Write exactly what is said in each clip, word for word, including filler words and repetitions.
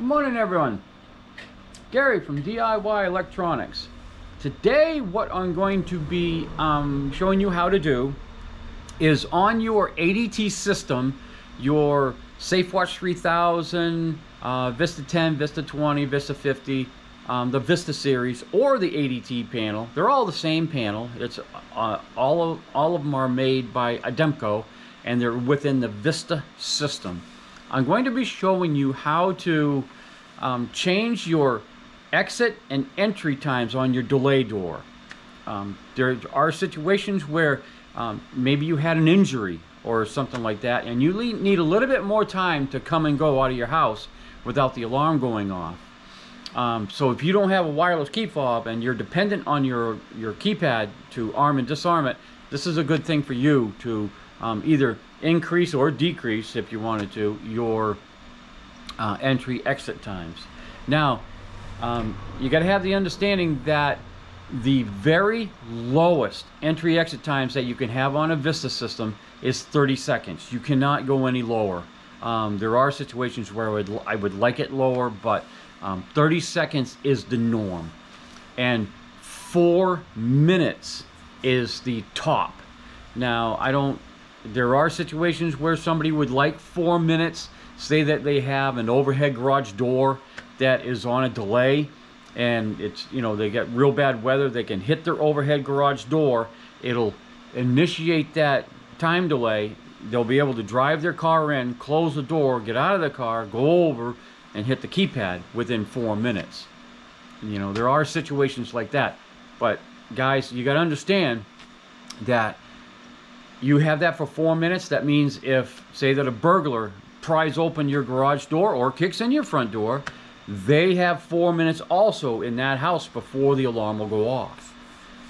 Good morning, everyone. Gary from D I Y Electronics. Today what I'm going to be um, showing you how to do is on your A D T system, your SafeWatch three thousand, uh, Vista ten, Vista twenty, Vista fifty, um, the Vista series, or the A D T panel. They're all the same panel. It's uh, all, of, all of them are made by Ademco, and they're within the Vista system. I'm going to be showing you how to um, change your exit and entry times on your delay door. Um, there are situations where um, maybe you had an injury or something like that, and you need a little bit more time to come and go out of your house without the alarm going off. Um, so if you don't have a wireless key fob and you're dependent on your, your keypad to arm and disarm it, this is a good thing for you to um, either increase or decrease, if you wanted to, your uh, entry exit times. Now, Um, you got to have the understanding that the very lowest entry exit times that you can have on a Vista system is thirty seconds. You cannot go any lower. Um, there are situations where I would, I would like it lower, but um, thirty seconds is the norm. And four minutes is the top. Now, I don't, there are situations where somebody would like four minutes, say that they have an overhead garage door that is on a delay, and it's, you know, they get real bad weather, they can hit their overhead garage door, it'll initiate that time delay, they'll be able to drive their car in, close the door, get out of the car, go over and hit the keypad within four minutes. You know, there are situations like that, but guys, you got to understand that you have that for four minutes. That means if, say that a burglar pries open your garage door or kicks in your front door, they have four minutes also in that house before the alarm will go off.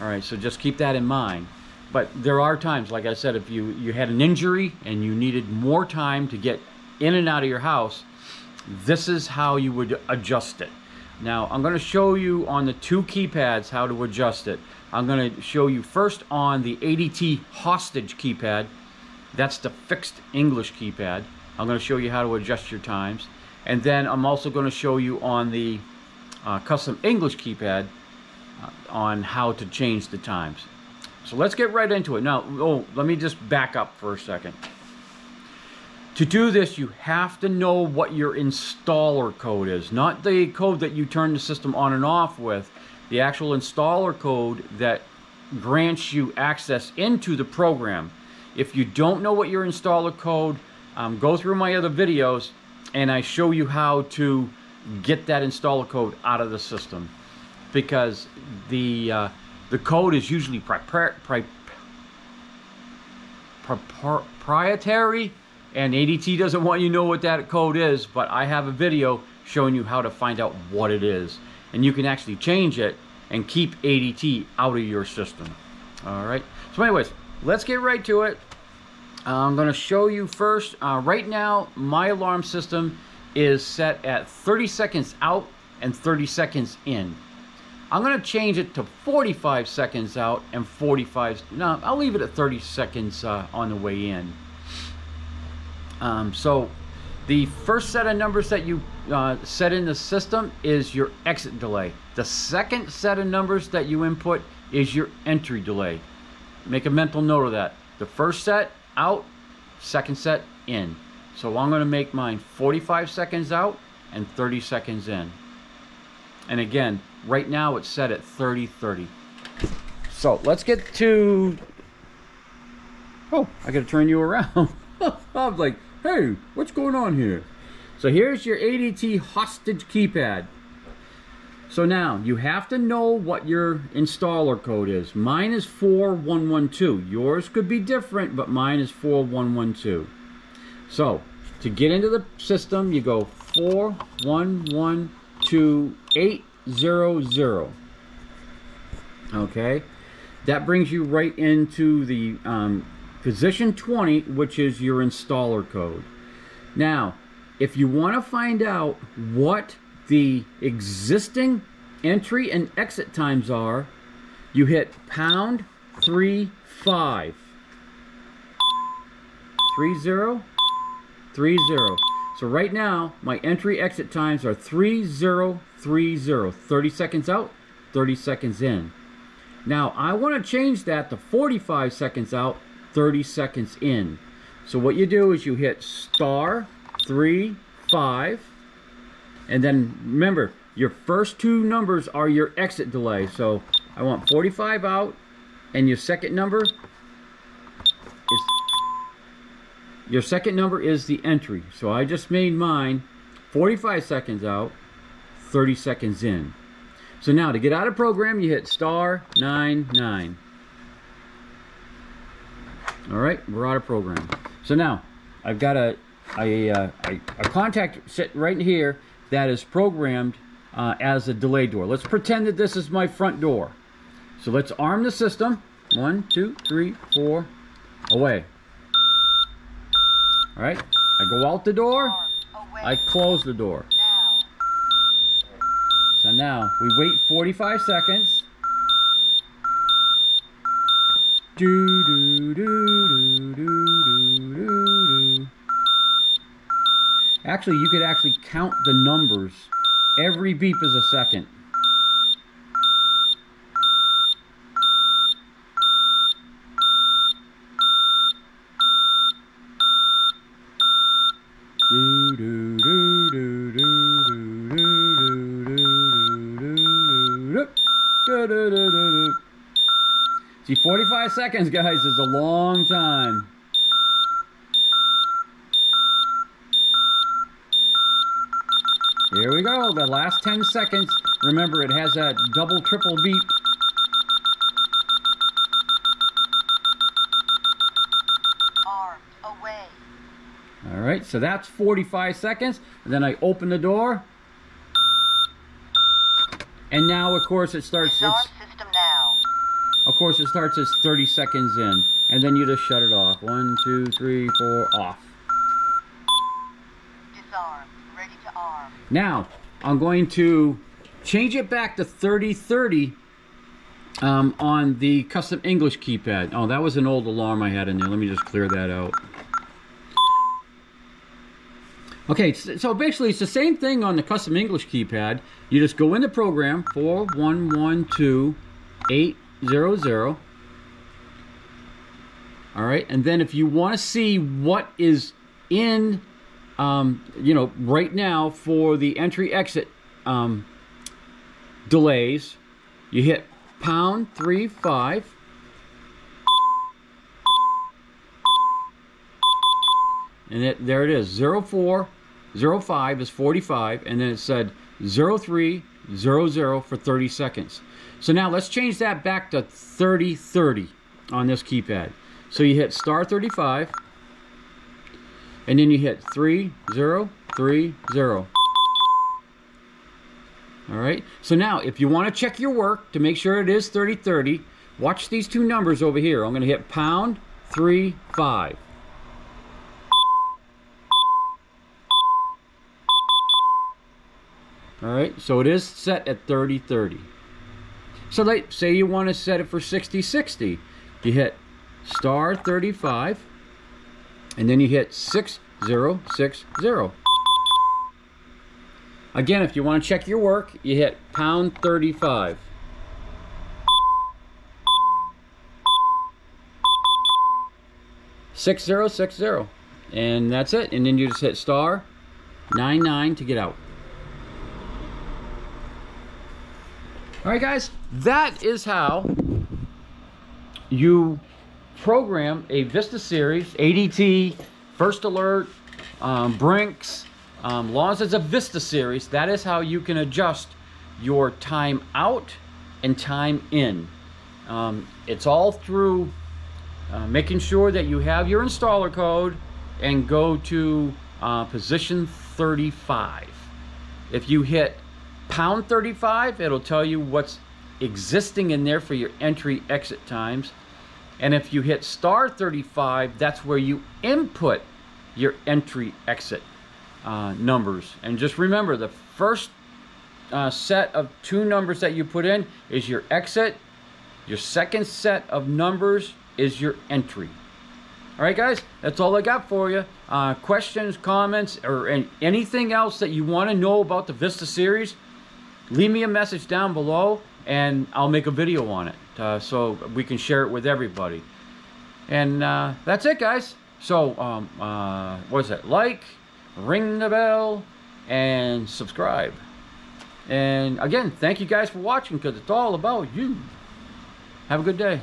All right, so just keep that in mind. But there are times, like I said, if you, you had an injury and you needed more time to get in and out of your house, this is how you would adjust it. Now, I'm going to show you on the two keypads how to adjust it. I'm going to show you first on the A D T hostage keypad. That's the fixed English keypad. I'm going to show you how to adjust your times. And then I'm also going to show you on the uh, custom English keypad uh, on how to change the times. So let's get right into it. Now, oh, let me just back up for a second. To do this, you have to know what your installer code is, not the code that you turn the system on and off with, the actual installer code that grants you access into the program. If you don't know what your installer code, um, go through my other videos, and I show you how to get that installer code out of the system, because the uh, the code is usually pri pri pri proprietary, and A D T doesn't want you to know what that code is, but I have a video showing you how to find out what it is, and you can actually change it and keep A D T out of your system. All right, so anyways, let's get right to it. I'm going to show you first, uh, right now my alarm system is set at thirty seconds out and thirty seconds in. I'm going to change it to forty-five seconds out and forty-five, no, I'll leave it at thirty seconds uh, on the way in. Um, so the first set of numbers that you uh, set in the system is your exit delay. The second set of numbers that you input is your entry delay. Make a mental note of that. The first set out, second set in. So I'm going to make mine forty-five seconds out and thirty seconds in. And again, right now it's set at thirty thirty. So let's get to, oh, I got to turn you around. I was like, hey, what's going on here? So here's your A D T hostage keypad. So now you have to know what your installer code is. Mine is four one one two. Yours could be different, but mine is four one one two. So to get into the system, you go four one one two eight zero zero. Okay, that brings you right into the um, position twenty, which is your installer code. Now, if you want to find out what the existing entry and exit times are, you hit pound three five three zero three zero. So right now, my entry exit times are three zero three zero, thirty seconds out, thirty seconds in. Now I want to change that to forty-five seconds out, thirty seconds in. So what you do is you hit star three five, and then remember your first two numbers are your exit delay. So I want forty-five out, and your second number is your second number is the entry. So I just made mine forty-five seconds out, thirty seconds in. So now to get out of program, you hit star nine nine. All right, we're out of program. So now I've got a a, a, a contact set right here that is programmed uh, as a delay door. Let's pretend that this is my front door. So let's arm the system. One, two, three, four, away. All right, I go out the door, I close the door. So now we wait forty-five seconds. Do, do, do, do, do, do, do. Actually, you could actually count the numbers. Every beep is a second. Do, do, do, do, do, do, do, do, do, do, do. See, forty-five seconds, guys, is a long time. Here we go, the last ten seconds. Remember, it has that double, triple beep. Arm away. All right, so that's forty-five seconds. And then I open the door. And now, of course, it starts... It's Of course, it starts as thirty seconds in, and then you just shut it off. One, two, three, four, off. Disarm. Ready to arm. Now, I'm going to change it back to thirty thirty um, on the custom English keypad. Oh, that was an old alarm I had in there. Let me just clear that out. Okay, so basically it's the same thing on the custom English keypad. You just go into program four one one two eight. Zero, zero. All right, and then if you want to see what is in, um, you know, right now for the entry exit um, delays, you hit pound three five, and it, there it is. Zero four, zero five is forty-five, and then it said zero three. Zero, zero for thirty seconds. So now let's change that back to thirty thirty on this keypad. So you hit star thirty-five, and then you hit three zero three zero. All right. So now, if you want to check your work to make sure it is thirty thirty, watch these two numbers over here. I'm going to hit pound three five. All right, so it is set at thirty thirty. So like, say you want to set it for sixty sixty. You hit star thirty-five, and then you hit six zero six zero. Again, if you want to check your work, you hit pound thirty-five. six zero six zero. And that's it. And then you just hit star nine nine to get out. All right, guys, that is how you program a Vista series, A D T, First Alert, um, Brinks, um, laws as a Vista series. That is how you can adjust your time out and time in. Um, it's all through uh, making sure that you have your installer code and go to uh, position thirty-five. If you hit pound thirty-five, it'll tell you what's existing in there for your entry exit times. And if you hit star thirty-five, that's where you input your entry exit uh, numbers. And just remember, the first uh, set of two numbers that you put in is your exit. Your second set of numbers is your entry. All right, guys, that's all I got for you. uh, questions, comments, or and anything else that you want to know about the Vista series, leave me a message down below and I'll make a video on it, uh, so we can share it with everybody. And uh, that's it, guys. So um, uh, what is it? Like, ring the bell, and subscribe. And again, thank you guys for watching, because it's all about you. Have a good day.